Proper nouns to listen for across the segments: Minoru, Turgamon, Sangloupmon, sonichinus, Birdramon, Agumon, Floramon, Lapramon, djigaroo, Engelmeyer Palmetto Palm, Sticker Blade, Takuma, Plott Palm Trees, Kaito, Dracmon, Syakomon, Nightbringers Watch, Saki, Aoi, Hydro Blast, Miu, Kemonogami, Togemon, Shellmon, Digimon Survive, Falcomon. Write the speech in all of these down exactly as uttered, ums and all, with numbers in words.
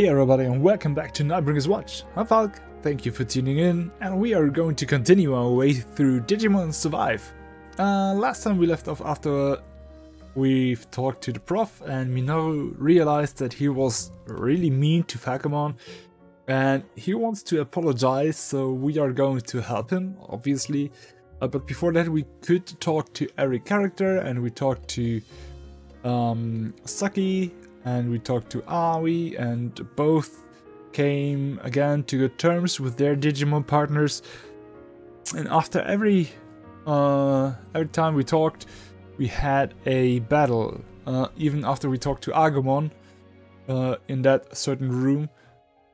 Hey everybody, and welcome back to Nightbringers Watch. I'm Falk, thank you for tuning in, and we are going to continue our way through Digimon Survive. Uh, last time we left off after we've talked to the prof, and Minoru realized that he was really mean to Falcomon, and he wants to apologize, so we are going to help him, obviously. Uh, but before that we could talk to every character, and we talked to um, Saki, and we talked to Aoi, and both came again to good terms with their Digimon partners. And after every uh, every time we talked, we had a battle. Uh, even after we talked to Agumon uh, in that certain room,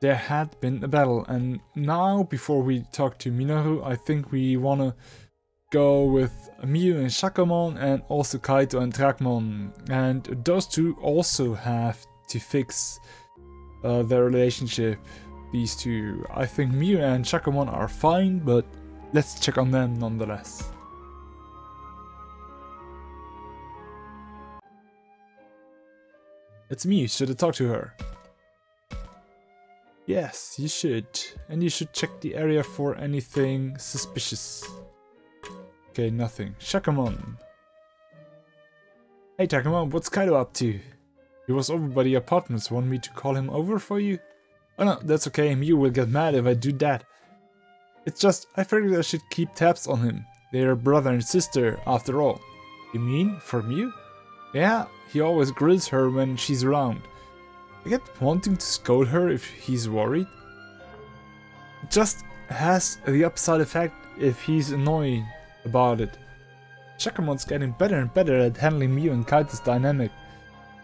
there had been a battle. And now, before we talk to Minoru, I think we want to go with Miu and Syakomon, and also Kaito and Dracmon, and those two also have to fix uh, their relationship, these two. I think Miu and Syakomon are fine, but let's check on them nonetheless. It's Miu, should I talk to her? Yes, you should, and you should check the area for anything suspicious. Okay, nothing. Syakomon. Hey Takuma, what's Kaito up to? He was over by the apartments. Want me to call him over for you? Oh no, that's okay. Miu will get mad if I do that. It's just, I figured I should keep tabs on him. They are brother and sister, after all. You mean, for Miu? Yeah, he always grills her when she's around. I get wanting to scold her if he's worried. It just has the upside effect if he's annoying about it. Syakomon's getting better and better at handling Miu and Kaito's dynamic.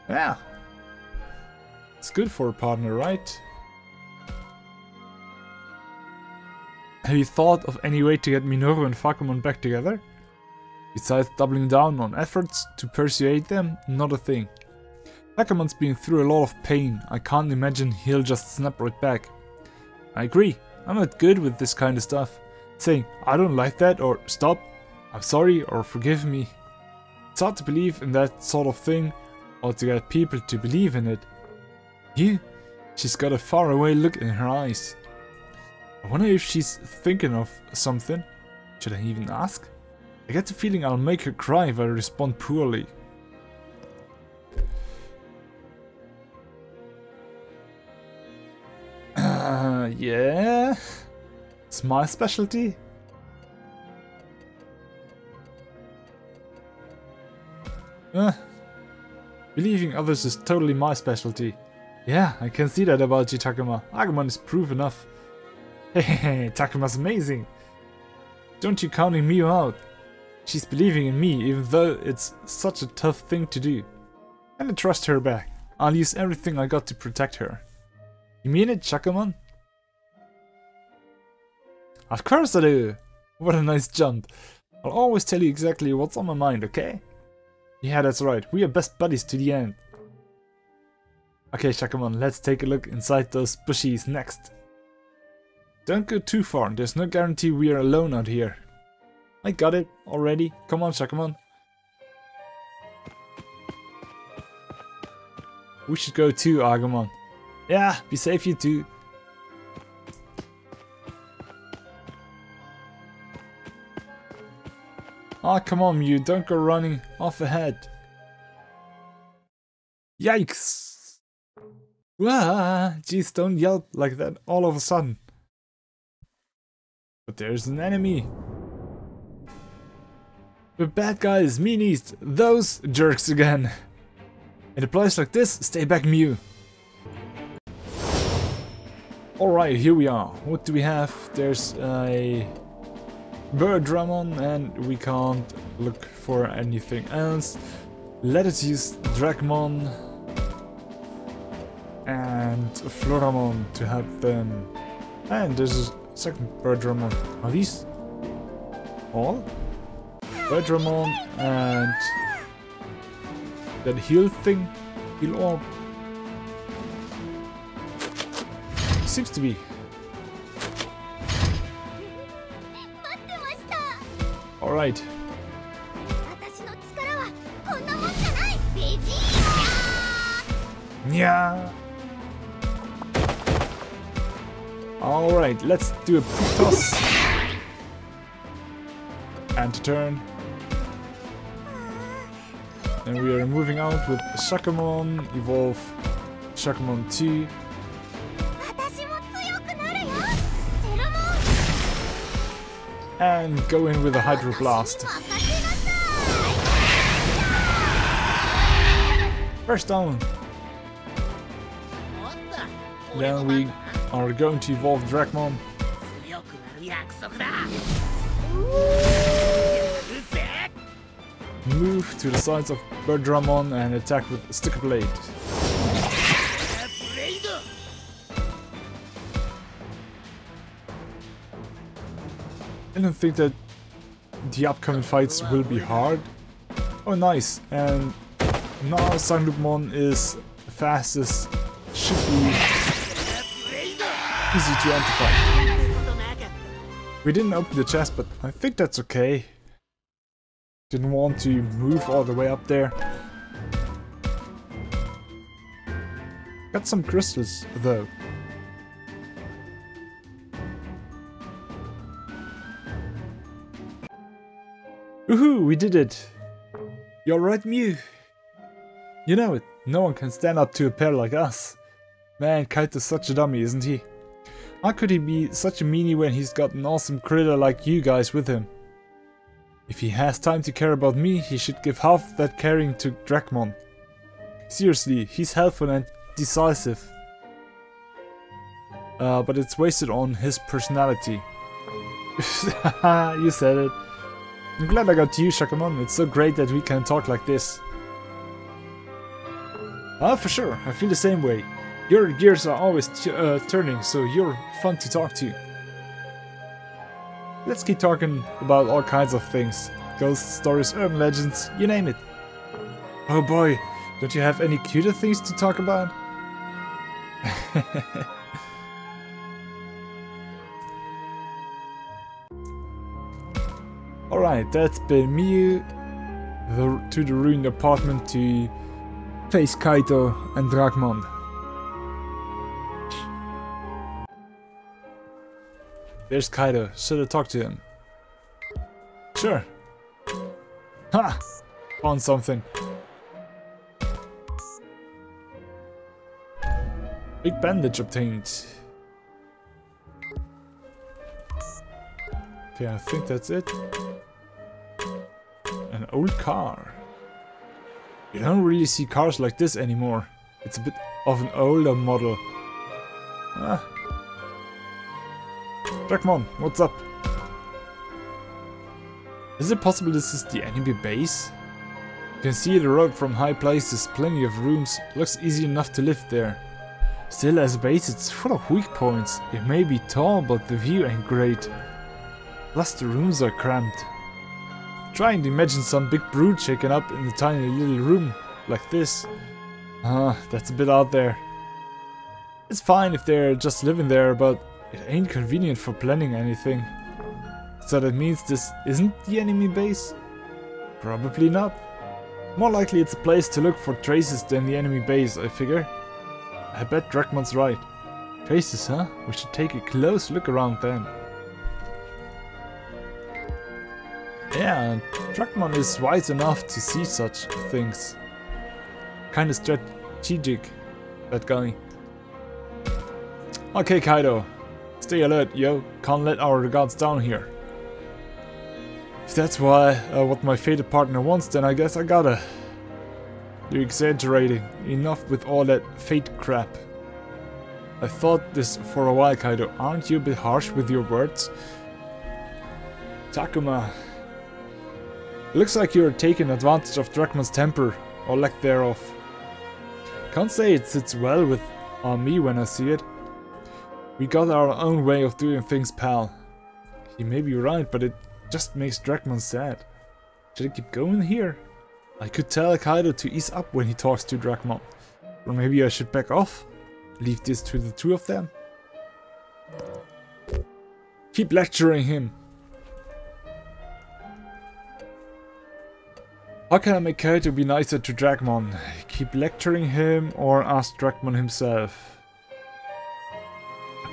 Yeah. It's good for a partner, right? Have you thought of any way to get Minoru and Falcomon back together? Besides doubling down on efforts to persuade them, not a thing. Falcomon's been through a lot of pain. I can't imagine he'll just snap right back. I agree. I'm not good with this kind of stuff. Saying, I don't like that, or stop, I'm sorry, or forgive me. It's hard to believe in that sort of thing, or to get people to believe in it. You? She's got a faraway look in her eyes. I wonder if she's thinking of something. Should I even ask? I get the feeling I'll make her cry if I respond poorly. Uh, yeah? It's my specialty. Uh, believing others is totally my specialty. Yeah, I can see that about you, Takuma. Agumon is proof enough. Hey, Takuma's amazing. Don't you counting Miu out? She's believing in me, even though it's such a tough thing to do. And I trust her back. I'll use everything I got to protect her. You mean it, Syakomon? Of course I do! What a nice jump. I'll always tell you exactly what's on my mind, okay? Yeah, that's right. We are best buddies to the end. Okay, Syakomon, let's take a look inside those bushes next. Don't go too far. There's no guarantee we are alone out here. I got it already. Come on, Syakomon. We should go too, Agumon. Yeah, be safe you too. Ah, oh, come on, Miu, don't go running off ahead. Yikes! Wah! Jeez, don't yell like that all of a sudden. But there's an enemy. The bad guys, meanies, those jerks again. In a place like this, stay back, Miu. Alright, here we are. What do we have? There's a Birdramon, and we can't look for anything else. Let us use Dracmon and Floramon to help them. And there's a second Birdramon. Are these all? Birdramon and that heal thing? Heal orb? Seems to be. Alright. Yeah. Alright, let's do a toss. And turn. And we are moving out with Syakomon, evolve Syakomon T. And go in with a Hydro Blast. First down. Then we are going to evolve Dracmon. Move to the sides of Birdramon and attack with Sticker Blade. I don't think that the upcoming fights will be hard. Oh nice, and now Sangloupmon is the fastest, should be easy to identify. We didn't open the chest, but I think that's okay. Didn't want to move all the way up there. Got some crystals though. Woohoo, we did it! You're right, Miu! You know it, no one can stand up to a pair like us. Man, Kaito's such a dummy, isn't he? How could he be such a meanie when he's got an awesome critter like you guys with him? If he has time to care about me, he should give half that caring to Dracmon. Seriously, he's helpful and decisive. Uh, but it's wasted on his personality. You said it. I'm glad I got you, Syakomon. It's so great that we can talk like this. Ah, for sure. I feel the same way. Your gears are always t uh, turning, so you're fun to talk to. Let's keep talking about all kinds of things. Ghost stories, urban legends, you name it. Oh boy, don't you have any cuter things to talk about? Alright, that's been Miu the, to the ruined apartment to face Kaito and Dracmon. There's Kaito, should I talk to him? Sure. Ha! Found something. Big bandage obtained. Okay, I think that's it. An old car. You don't really see cars like this anymore. It's a bit of an older model. Ah. Dracmon, what's up? Is it possible this is the enemy base? You can see the road from high places, plenty of rooms, looks easy enough to live there. Still, as a base it's full of weak points. It may be tall, but the view ain't great. Plus the rooms are cramped. Trying to imagine some big brood shaken up in a tiny little room like this. Ah, uh, that's a bit out there. It's fine if they're just living there, but it ain't convenient for planning anything. So that means this isn't the enemy base? Probably not. More likely it's a place to look for traces than the enemy base, I figure. I bet Dracmon's right. Traces, huh? We should take a close look around then. Yeah, and Dracmon is wise enough to see such things. Kinda strategic, that guy. Okay, Kaito. Stay alert, yo. Can't let our guards down here. If that's why, uh, what my fated partner wants, then I guess I gotta. You're exaggerating. Enough with all that fate crap. I thought this for a while, Kaito. Aren't you a bit harsh with your words? Takuma. Looks like you're taking advantage of Dracmon's temper, or lack thereof. Can't say it sits well with on me when I see it. We got our own way of doing things, pal. He may be right, but it just makes Dracmon sad. Should I keep going here? I could tell Kaito to ease up when he talks to Dracmon. Or maybe I should back off? Leave this to the two of them? Keep lecturing him! How can I make Kaito be nicer to Dracmon? Keep lecturing him or ask Dracmon himself?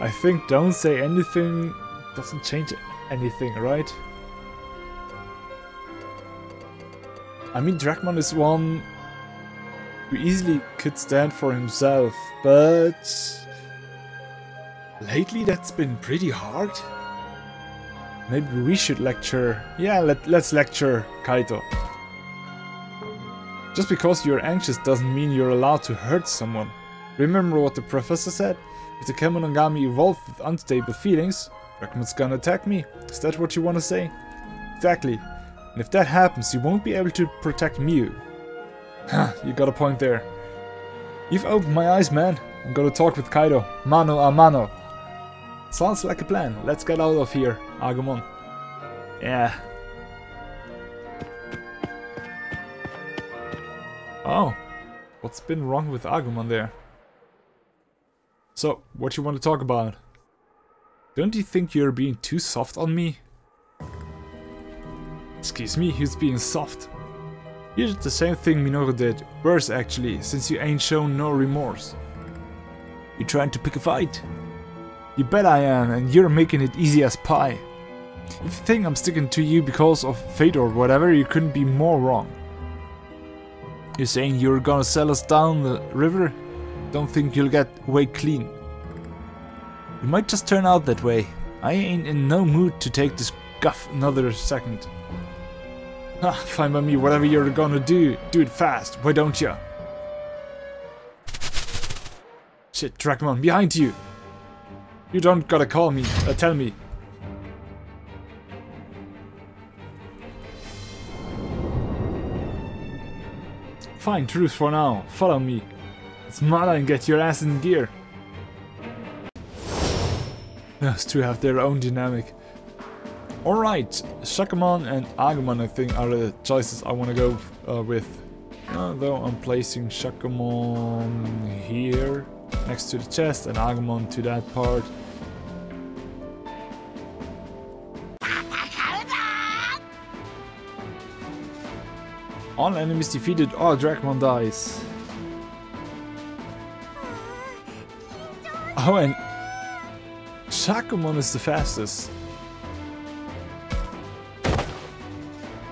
I think don't say anything doesn't change anything, right? I mean, Dracmon is one who easily could stand for himself, but lately that's been pretty hard. Maybe we should lecture. Yeah, let, let's lecture Kaito. Just because you're anxious doesn't mean you're allowed to hurt someone. Remember what the professor said? If the Kemonogami evolved with unstable feelings, Dracmon's gonna attack me. Is that what you wanna say? Exactly. And if that happens, you won't be able to protect Miu. Huh, you got a point there. You've opened my eyes, man. I'm gonna talk with Kaito. Mano a mano. Sounds like a plan. Let's get out of here, Agumon. Yeah. Oh. What's been wrong with Agumon there? So, what you want to talk about? Don't you think you're being too soft on me? Excuse me, who's being soft? You did the same thing Minoru did. Worse, actually, since you ain't shown no remorse. You trying to pick a fight? You bet I am, and you're making it easy as pie. If you think I'm sticking to you because of fate or whatever, you couldn't be more wrong. You're saying you're gonna sell us down the river? Don't think you'll get away clean. You might just turn out that way. I ain't in no mood to take this guff another second. Ah, fine by me, whatever you're gonna do, do it fast, why don't ya? Shit, Dracmon, behind you! You don't gotta call me, uh, tell me. Find truth for now, follow me. Let's mother and get your ass in gear. Those two have their own dynamic. Alright, Syakomon and Agumon I think are the choices I want to go uh, with. Uh, though I'm placing Syakomon here. Next to the chest and Agumon to that part. All enemies defeated, all Dracmon dies. Oh, and Syakomon is the fastest.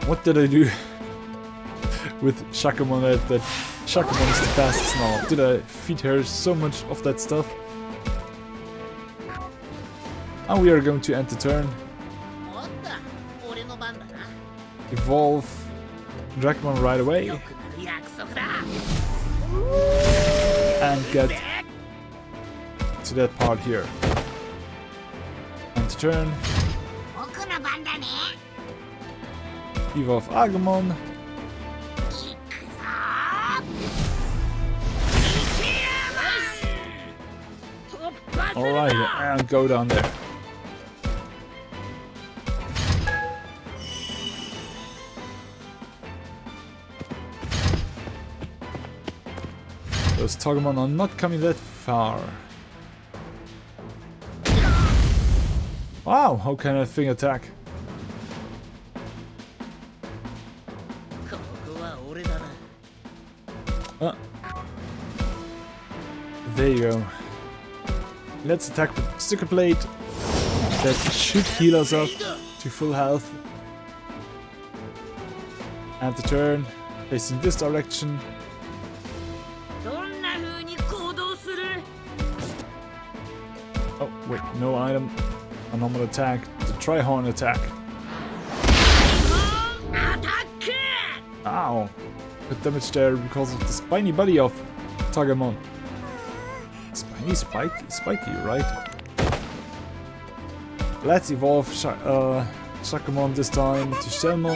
What did I do with Syakomon that, that Syakomon is the fastest now? Did I feed her so much of that stuff? And we are going to end the turn. Evolve Dracmon right away. And get to that part here. End the turn. Evolve Agumon. Alright, and go down there. Those Togemon are not coming that far. Wow, how can that thing attack? Uh, there you go. Let's attack with Sticker Blade. That should heal us up to full health. And the turn, facing this direction. Oh, wait, no item. A normal attack. The Trihorn attack. Ow. Good damage there because of the spiny body of Turgamon. Spiny, spiky, spiky, right? Let's evolve Sh uh, Syakomon this time to Shellmon.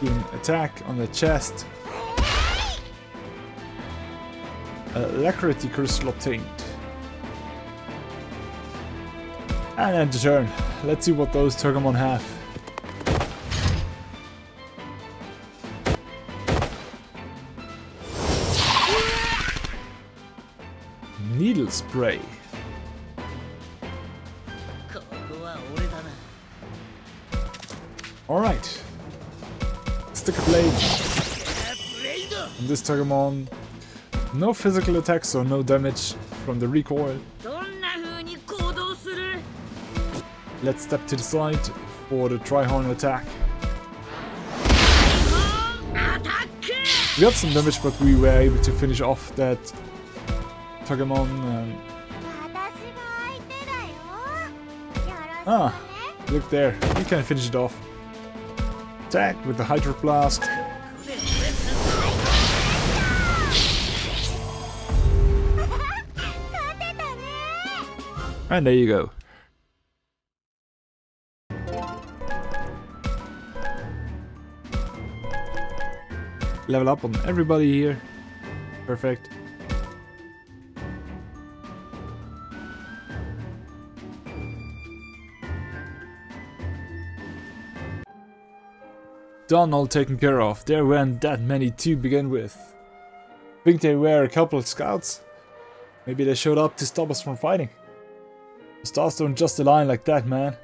Do an attack on the chest. Alacrity crystal obtained. And end the turn. Let's see what those Turgamon have. Needle spray. Alright. Sticker Blade. And this Togemon No physical attacks, so no damage from the recoil. Let's step to the side for the Trihorn attack. We got some damage, but we were able to finish off that Togemon. Um... Ah, look there. We can finish it off. Attack with the Hydro Blast. And there you go. Level up on everybody here. Perfect. Done, all taken care of. There weren't that many to begin with. Think they were a couple of scouts? Maybe they showed up to stop us from fighting. The stars don't just align like that, man.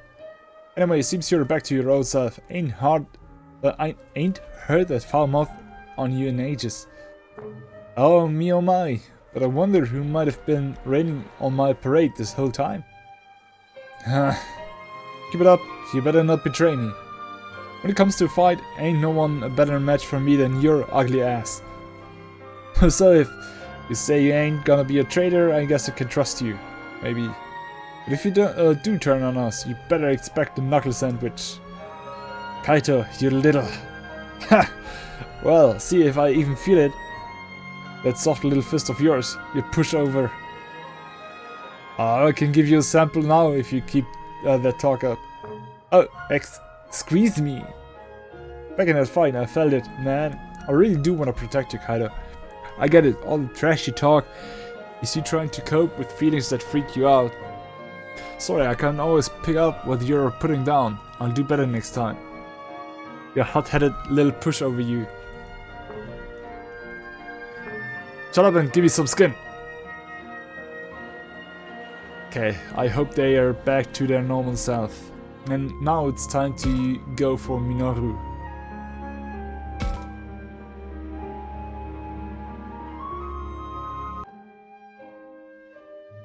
Anyway, it seems you're back to your old self. Ain't hard. Uh, I ain't heard that foul mouth on you in ages. Oh me, oh my. But I wonder who might have been raining on my parade this whole time. Keep it up. You better not betray me. When it comes to a fight, ain't no one a better match for me than your ugly ass. So if you say you ain't gonna be a traitor, I guess I can trust you. Maybe. But if you do, uh, do turn on us, you better expect a knuckle sandwich. Kaito, you little... Ha! Well, see if I even feel it. That soft little fist of yours, you push over. Oh, I can give you a sample now if you keep uh, that talk up. Oh, ex... Squeeze me! Back in that fight, I felt it, man. I really do want to protect you, Kaito. I get it, all the trashy talk is you trying to cope with feelings that freak you out. Sorry, I can't always pick up what you're putting down. I'll do better next time. Your hot-headed little push over you. Shut up and give me some skin! Okay, I hope they are back to their normal self. And now it's time to go for Minoru.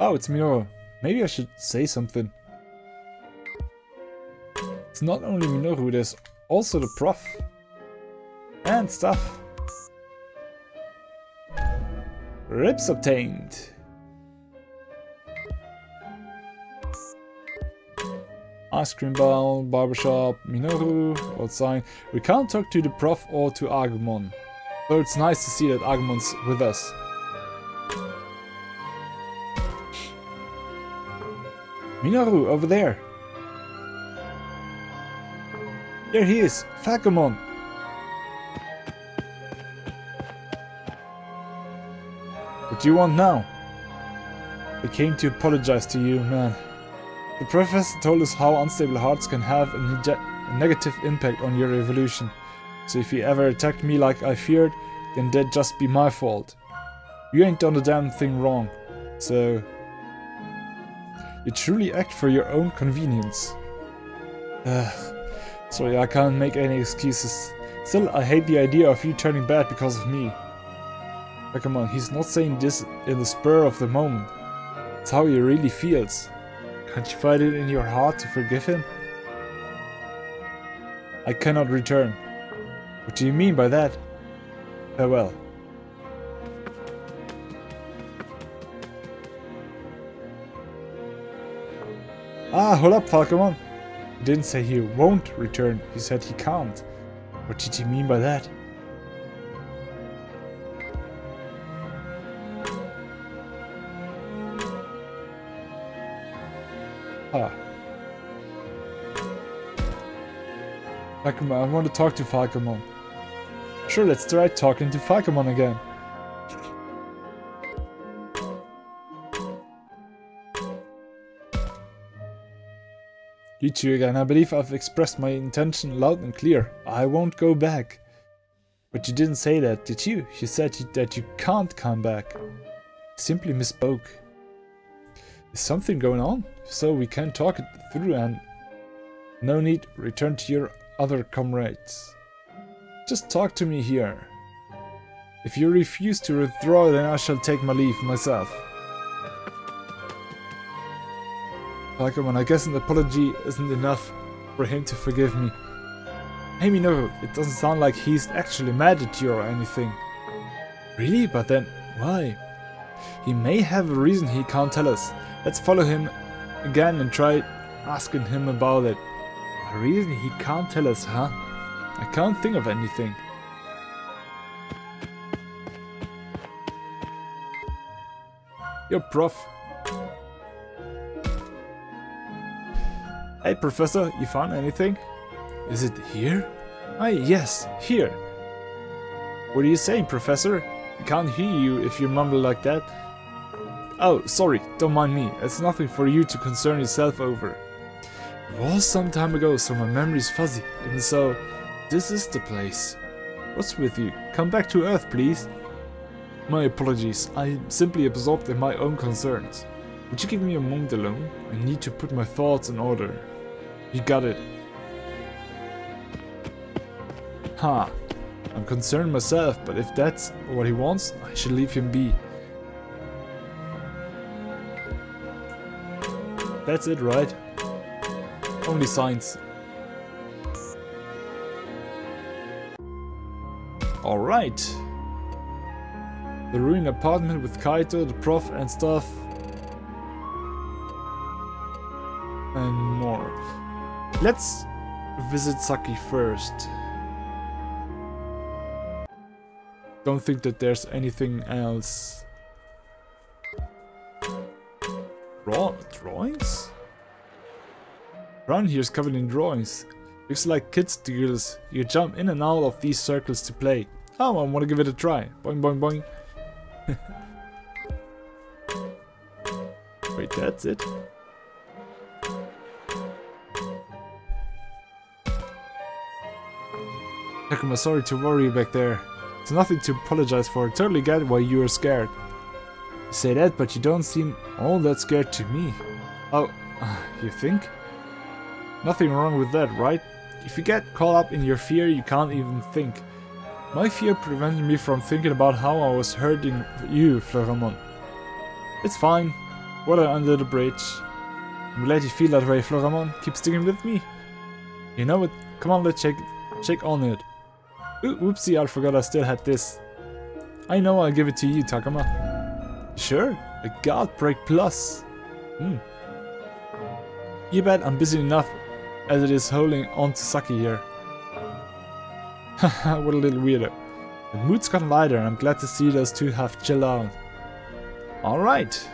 Oh, it's Minoru. Maybe I should say something. It's not only Minoru, there's also the prof. And stuff. Rips obtained. Ice cream bar, barbershop, Minoru, old sign. We can't talk to the prof or to Agumon. So it's nice to see that Agumon's with us. Minoru, over there. There he is, Falcomon. What do you want now? I came to apologize to you, man. The professor told us how unstable hearts can have a, neg a negative impact on your evolution. So if you ever attacked me like I feared, then that'd just be my fault. You ain't done a damn thing wrong, so... You truly act for your own convenience. Ugh. Sorry, I can't make any excuses. Still, I hate the idea of you turning bad because of me. But come on, he's not saying this in the spur of the moment. It's how he really feels. Can't you find it in your heart to forgive him? I cannot return. What do you mean by that? Farewell. Ah, hold up, Falcomon. He didn't say he won't return, he said he can't. What did he mean by that? Takuma, I want to talk to Falcomon. Sure, let's try talking to Falcomon again. You two again, I believe I've expressed my intention loud and clear. I won't go back. But you didn't say that, did you? You said that you can't come back. You simply misspoke. Is something going on? So we can talk it through and... No need, return to your other comrades. Just talk to me here. If you refuse to withdraw, then I shall take my leave myself. Falcomon, I guess an apology isn't enough for him to forgive me. Hey Minoru, it doesn't sound like he's actually mad at you or anything. Really? But then, why? He may have a reason he can't tell us. Let's follow him again and try asking him about it. A reason he can't tell us, huh? I can't think of anything. Yo, Prof. Hey, Professor, you found anything? Is it here? Ah, yes, here. What are you saying, Professor? I can't hear you if you mumble like that. Oh, sorry, don't mind me. It's nothing for you to concern yourself over. It was some time ago, so my memory's fuzzy. Even so, this is the place. What's with you? Come back to Earth, please. My apologies, I'm simply absorbed in my own concerns. Would you give me a moment alone? I need to put my thoughts in order. You got it. Ha. Huh. I'm concerned myself, but if that's what he wants, I should leave him be. That's it, right? Only signs. Alright. The ruined apartment with Kaito, the prof and stuff. And more. Let's visit Saki first. Don't think that there's anything else. Draw drawings? Around here is covered in drawings. Looks like kids' deals. You jump in and out of these circles to play. Oh, I want to give it a try. Boing, boing, boing. Wait, that's it? Takuma, sorry to worry you back there. It's nothing to apologize for, I totally get why you are scared. You say that, but you don't seem all that scared to me. Oh, you think? Nothing wrong with that, right? If you get caught up in your fear, you can't even think. My fear prevented me from thinking about how I was hurting you, Floramon. It's fine. Water under the bridge. I'm glad you feel that way, Floramon. Keep sticking with me. You know it. Come on, let's check, check on it. Ooh, whoopsie, I forgot I still had this. I know, I'll give it to you, Takuma. Sure, a guard break plus. Hmm. You bet I'm busy enough as it is holding on to Saki here. Haha, what a little weirdo. The mood's gotten lighter and I'm glad to see those two have chilled out. Alright.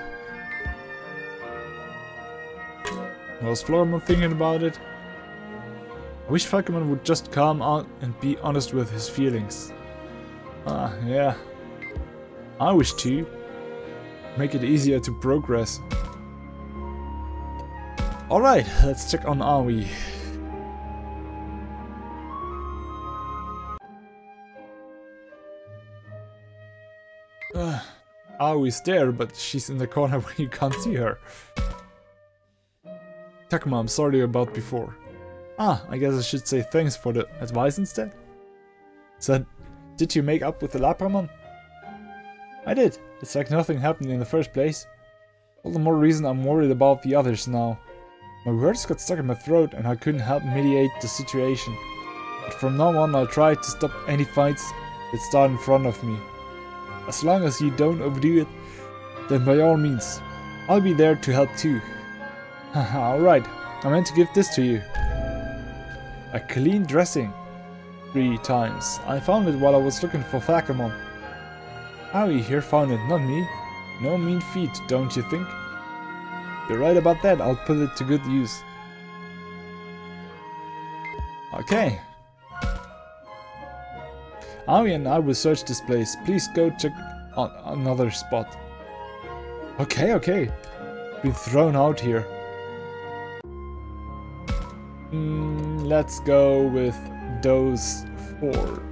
Was Floramon thinking about it? I wish Falcomon would just calm out and be honest with his feelings. Ah, yeah. I wish too. Make it easier to progress. Alright, let's check on Aoi. Uh, Aoi's there, but she's in the corner where you can't see her. Takuma, I'm sorry about before. Ah, I guess I should say thanks for the advice instead. So, did you make up with the Lapramon? I did. It's like nothing happened in the first place. All the more reason I'm worried about the others now. My words got stuck in my throat and I couldn't help mediate the situation. But from now on I'll try to stop any fights that start in front of me. As long as you don't overdo it, then by all means, I'll be there to help too. Haha, alright, I meant to give this to you. A clean dressing. Three times. I found it while I was looking for Falcomon. Aoi here found it, not me. No mean feat, don't you think? You're right about that, I'll put it to good use. Okay. Aoi and I will search this place. Please go check on another spot. Okay, okay. Been thrown out here. Mm, let's go with those four.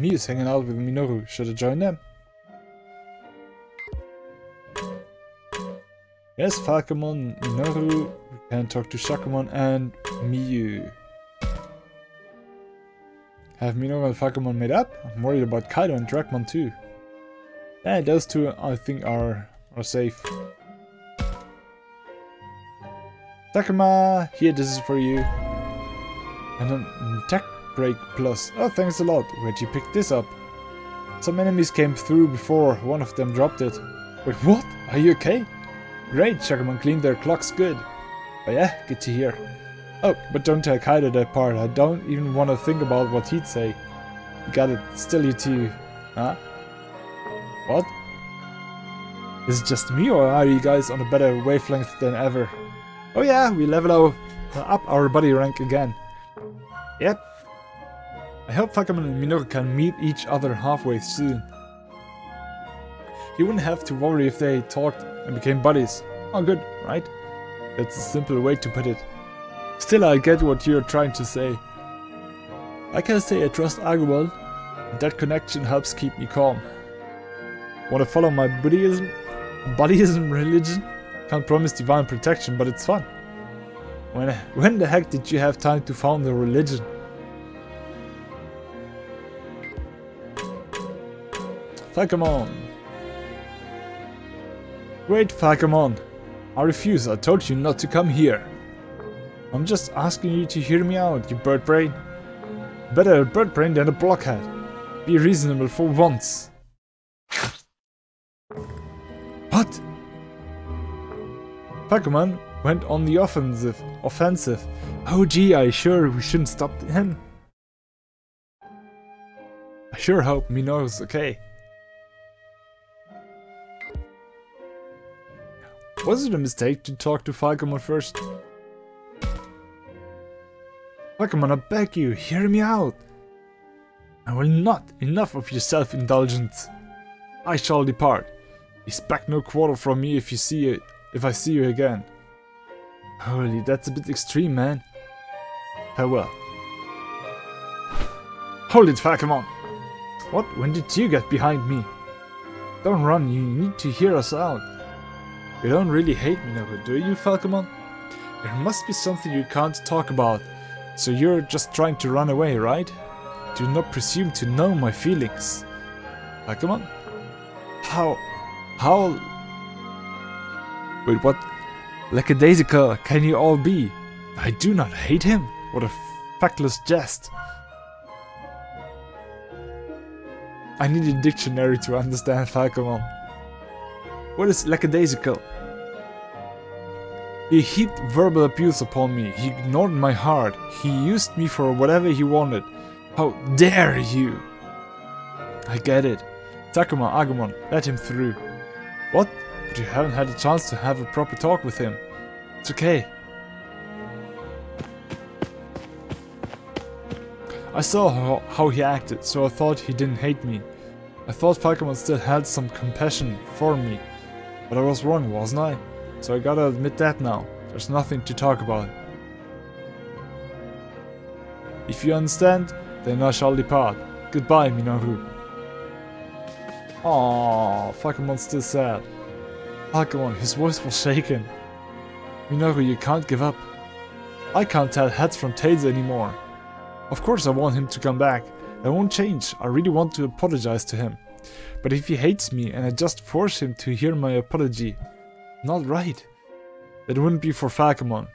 Miu is hanging out with Minoru. Should I join them? Yes, Falcomon, Minoru. We can talk to Syakomon and Miu. Have Minoru and Falcomon made up? I'm worried about Kaito and Dracmon too. Yeah, those two I think are are safe. Takuma, here, this is for you. And an attack break plus. Oh, thanks a lot. Where'd you pick this up? Some enemies came through before one of them dropped it. Wait, what? Are you okay? Great, Syakomon cleaned their clocks good. But yeah, good to hear. Oh, but don't tell Kaito that part. I don't even want to think about what he'd say. You got it. Still you too. Huh? What? Is it just me or are you guys on a better wavelength than ever? Oh yeah, we level our, uh, up our body rank again. Yep. I hope Falcomon and Minoru can meet each other halfway soon. You wouldn't have to worry if they talked and became buddies. Oh good, right? That's a simple way to put it. Still, I get what you're trying to say. I can say I trust Agumon, and that connection helps keep me calm. Wanna follow my Buddhism, Buddhism religion? Can't promise divine protection, but it's fun. When, when the heck did you have time to found a religion? Falcomon. Great Falcomon. I refuse, I told you not to come here. I'm just asking you to hear me out, you bird brain. Better a bird brain than a blockhead. Be reasonable for once. What? Takuma went on the offensive. Offensive. Oh gee, I sure we shouldn't stop him. I sure hope Minoru's okay. Was it a mistake to talk to Falcomon first? Falcomon, I beg you, hear me out. I will not. Enough of your self-indulgence. I shall depart. Expect no quarter from me if you see it. If I see you again. Holy, that's a bit extreme, man. Farewell. Hold it, Falcomon! What? When did you get behind me? Don't run, you need to hear us out. You don't really hate me, Minoru, do you, Falcomon? There must be something you can't talk about, so you're just trying to run away, right? Do not presume to know my feelings. Falcomon? How... how... Wait, what? Lackadaisical can you all be? I do not hate him. What a feckless jest. I need a dictionary to understand Falcomon. What is lackadaisical? He heaped verbal abuse upon me. He ignored my heart. He used me for whatever he wanted. How dare you! I get it. Takuma, Agumon, let him through. What? But you haven't had a chance to have a proper talk with him. It's okay. I saw how, how he acted, so I thought he didn't hate me. I thought Falcomon still had some compassion for me. But I was wrong, wasn't I? So I gotta admit that now. There's nothing to talk about. If you understand, then I shall depart. Goodbye, Minoru. Aww, Falcomon's still sad. Falcomon, his voice was shaken. Minoru, you can't give up. I can't tell heads from tails anymore. Of course I want him to come back. I won't change. I really want to apologize to him. But if he hates me and I just force him to hear my apology, not right. That wouldn't be for Falcomon.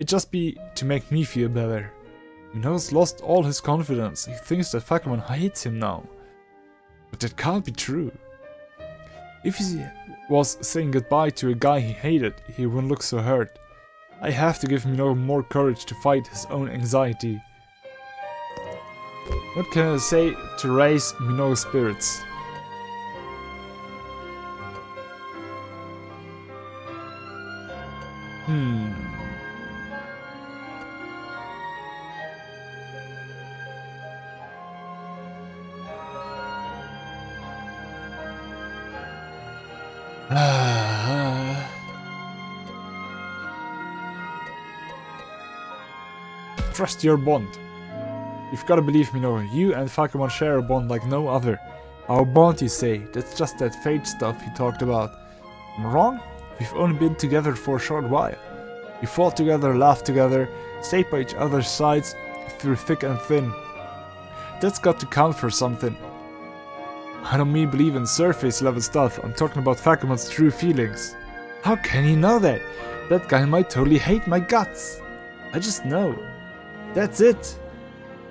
It'd just be to make me feel better. Minoru's lost all his confidence. He thinks that Falcomon hates him now. But that can't be true. If he was saying goodbye to a guy he hated, he wouldn't look so hurt. I have to give Minoru more courage to fight his own anxiety. What can I say to raise Minoru's spirits? Hmm. Trust your bond. You've gotta believe me, Minoru. You and Falcomon share a bond like no other. Our bond, you say. That's just that fate stuff he talked about. Am I wrong? We've only been together for a short while. We fought together, laughed together, stayed by each other's sides through thick and thin. That's got to count for something. I don't mean believe in surface level stuff, I'm talking about Falcomon's true feelings. How can he know that? That guy might totally hate my guts. I just know. That's it.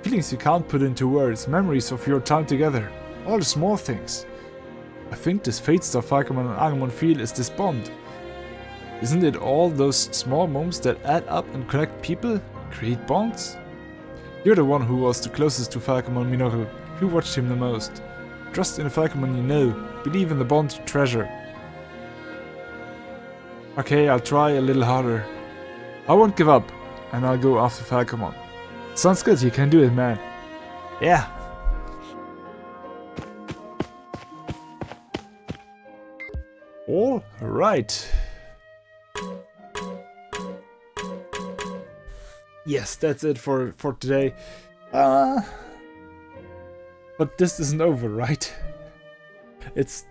Feelings you can't put into words, memories of your time together, all the small things. I think this fate stuff Falcomon and Agumon feel is this bond. Isn't it all those small moments that add up and connect people, create bonds? You're the one who was the closest to Falcomon Minoru, who watched him the most. Trust in the Falcomon you know, believe in the bond you treasure. Okay, I'll try a little harder. I won't give up, and I'll go after Falcomon. Sounds good, you can do it, man. Yeah. All right. Yes, that's it for, for today. Uh, but this isn't over, right? It's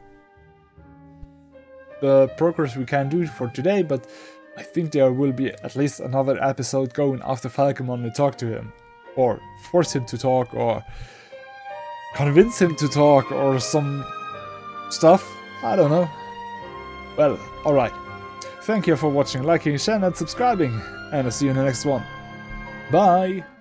the progress we can do for today, but I think there will be at least another episode going after Falcomon to talk to him, or force him to talk, or convince him to talk, or some stuff, I don't know. Well, alright. Thank you for watching, liking, sharing and subscribing, and I'll see you in the next one. Bye!